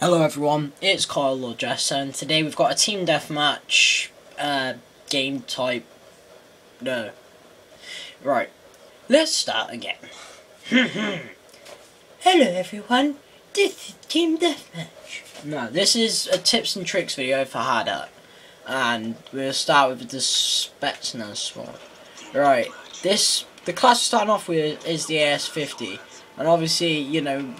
Hello everyone, it's Kyle Lord Jesser, and today we've got a Team Deathmatch game type. No. Right, let's start again. Hello everyone, this is Team Deathmatch. No, this is a tips and tricks video for Hardout, and we'll start with the Spetsnaz one. Right, the class we're starting off with is the AS50, and obviously, you know,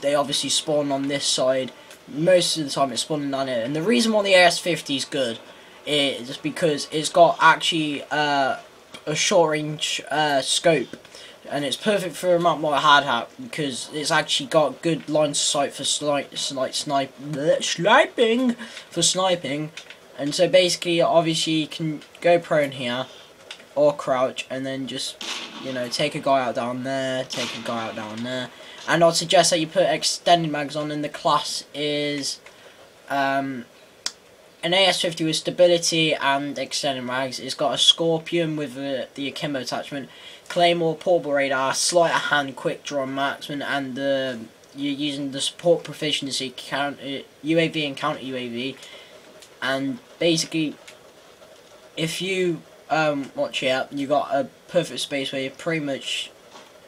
they obviously spawn on this side. Most of the time it's spawning on it. And the reason why the AS50 is good is because it's got actually a short range scope. And it's perfect for a map like Hard Hat because it's actually got good lines of sight for sniping. And so basically, obviously, you can go prone here or crouch and then just, you know, take a guy out down there, take a guy out down there. And I'd suggest that you put extended mags on, and the class is an AS50 with stability and extended mags. It's got a Scorpion with the Akimbo attachment, Claymore, portable radar, sleight of hand, quick draw marksman, and you're using the support proficiency counter UAV and counter UAV. And basically, if you watch it, you got a perfect space where you're pretty much,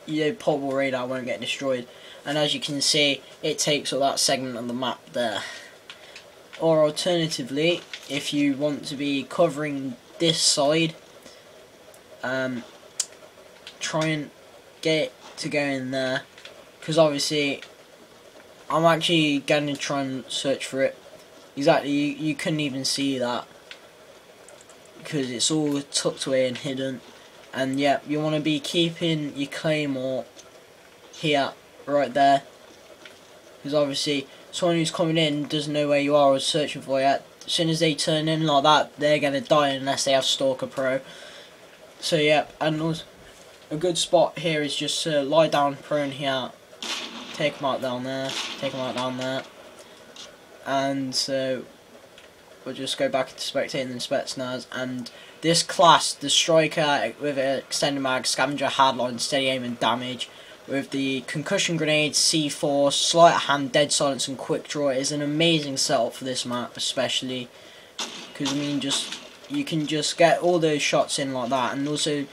your portable radar won't get destroyed, and as you can see, it takes all that segment on the map there. Or alternatively, if you want to be covering this side, try and get it to go in there, because obviously I'm actually going to try and search for it. Exactly, you couldn't even see that because it's all tucked away and hidden. And yeah, you want to be keeping your Claymore here, right there, because obviously someone who's coming in doesn't know where you are or is searching for you. As soon as they turn in like that, they're going to die unless they have Stalker Pro. So yeah, and a good spot here is just to lie down prone here, take them out down there, take them out down there. And so we'll just go back into spectating and Spetsnaz, and this class, the striker with an extended mag, scavenger, hardline, steady aim and damage, with the concussion grenades, C4, sleight of hand, dead silence and quick draw, is an amazing setup for this map, especially because I mean, just you can just get all those shots in like that, and also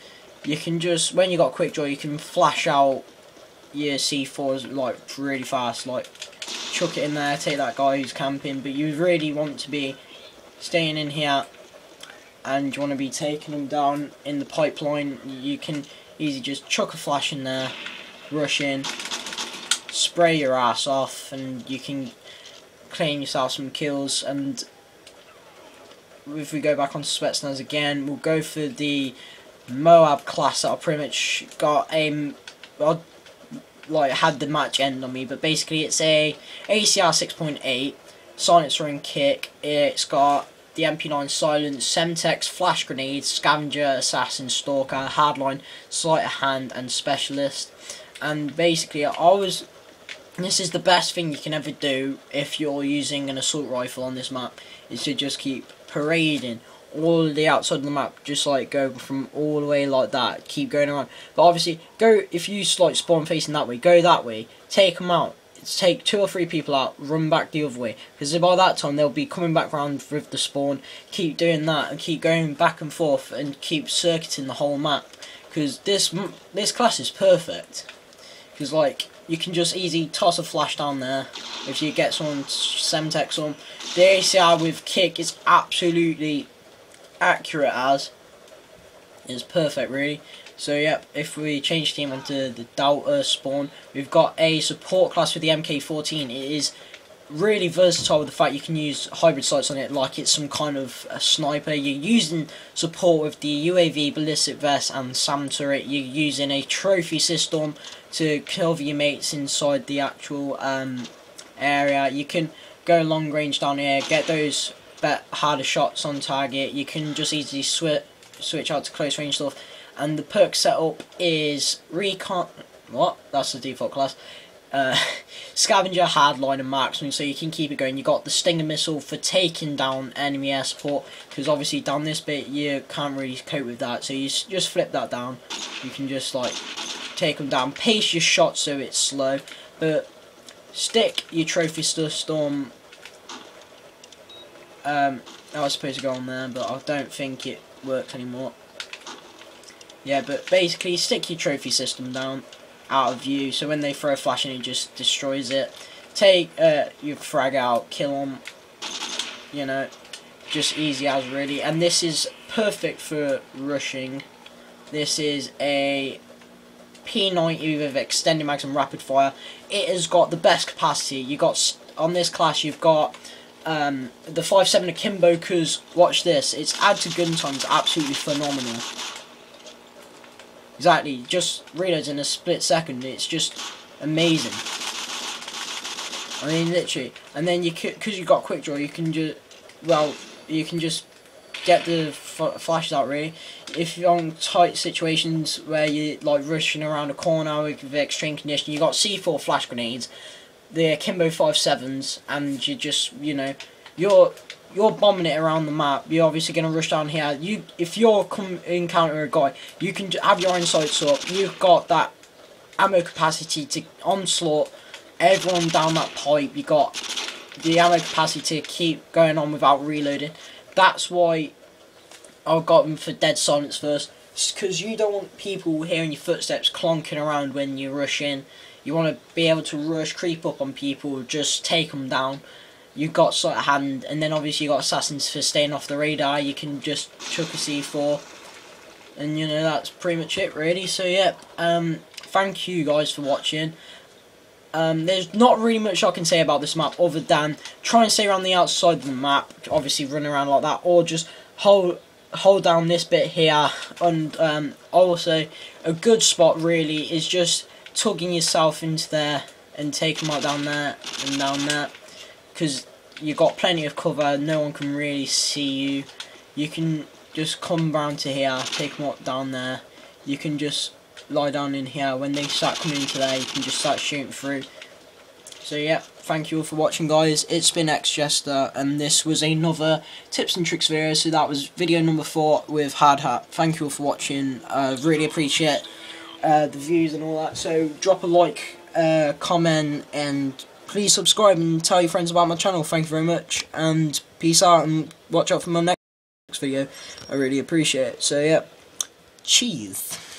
you can just, when you got quick draw, you can flash out your C4s like really fast, like chuck it in there, take that guy who's camping, but you really want to be staying in here, and you want to be taking them down in the pipeline. You can easily just chuck a flash in there, rush in, spray your ass off, and you can claim yourself some kills. And if we go back on Spetsnaz again, we'll go for the Moab class that I pretty much got a, like had the match end on me, but basically it's a ACR 6.8 silencer and kick. It's got the mp9 silence, semtex, flash grenades, scavenger, assassin, stalker, hardline, sleight of hand and specialist. And basically this is the best thing you can ever do if you're using an assault rifle on this map, is to just keep parading all the outside of the map, just like go from all the way like that, keep going around. But obviously, go, if you like spawn facing that way, go that way, take them out, take 2 or 3 people out, run back the other way, because by that time they'll be coming back round with the spawn. Keep doing that and keep going back and forth and keep circuiting the whole map, because this class is perfect, because like you can just easy toss a flash down there if you get someone semtex on. The ACR with kick is absolutely accurate, as is perfect really. So yep, if we change team onto the Delta spawn, we've got a support class with the MK-14. It is really versatile with the fact you can use hybrid sights on it like it's some kind of a sniper. You're using support with the UAV, ballistic vest and Sam Turret. You're using a trophy system to cover your mates inside the actual area. You can go long range down here, get those harder shots on target. You can just easily switch out to close range stuff. And the perk setup is recon, that's the default class, scavenger, hardline and marksman, so you can keep it going. You got the stinger missile for taking down enemy air support, because obviously down this bit you can't really cope with that, so you just flip that down, you can just like take them down, pace your shot so it's slow. But Stick your trophy system. I was supposed to go on there, but I don't think it works anymore. Yeah, but basically stick your trophy system down out of view, so when they throw a flash and it just destroys it. Take your frag out, kill them, you know, just easy as really. And this is perfect for rushing. This is a P90 with extended mags and rapid fire. It has got the best capacity. You got on this class, you've got the 5.7 Akimbo, because watch this, it's add to gun time is absolutely phenomenal. Exactly, just reloads in a split second. It's just amazing. I mean, literally. And then you, because you got quick draw, you can just, well, you can just get the flashes out really. If you're on tight situations where you like rushing around a corner with extreme condition, you got C4 flash grenades, the Akimbo 5.7s, and you just, you know, you're bombing it around the map. You're obviously going to rush down here. You, if you're encountering a guy, you can have your own sights up. You've got that ammo capacity to onslaught everyone down that pipe. You got the ammo capacity to keep going on without reloading. That's why I got them for dead silence first, because you don't want people hearing your footsteps clonking around when you rush in. You want to be able to rush, creep up on people, just take them down. You've got sight of hand, and then obviously you've got assassins for staying off the radar. You can just chuck a C4, and you know, that's pretty much it really. So yeah, thank you guys for watching. There's not really much I can say about this map other than try and stay around the outside of the map, obviously run around like that, or just hold down this bit here. And also a good spot really is just tugging yourself into there and taking them out down there and down there, because you got plenty of cover. No one can really see you. You can just come round to here, take them out down there. You can just lie down in here. When they start coming into there, you can just start shooting through. So yeah, thank you all for watching guys. It's been X Jester, and this was another tips and tricks video. So that was video number 4 with Hard Hat. Thank you all for watching. I really appreciate the views and all that. So drop a like, comment, and please subscribe and tell your friends about my channel. Thank you very much, and peace out, and watch out for my next video. I really appreciate it. So yeah, cheers.